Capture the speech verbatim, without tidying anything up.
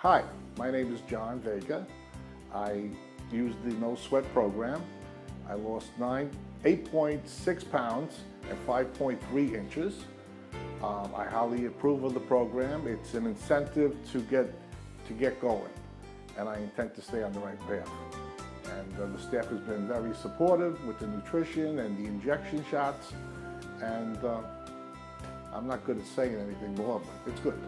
Hi, my name is John Vega. I used the No Sweat program. I lost nine, eight point six pounds and five point three inches. Um, I highly approve of the program. It's an incentive to get, to get going, and I intend to stay on the right path. And uh, the staff has been very supportive with the nutrition and the injection shots, and uh, I'm not good at saying anything more, but it's good.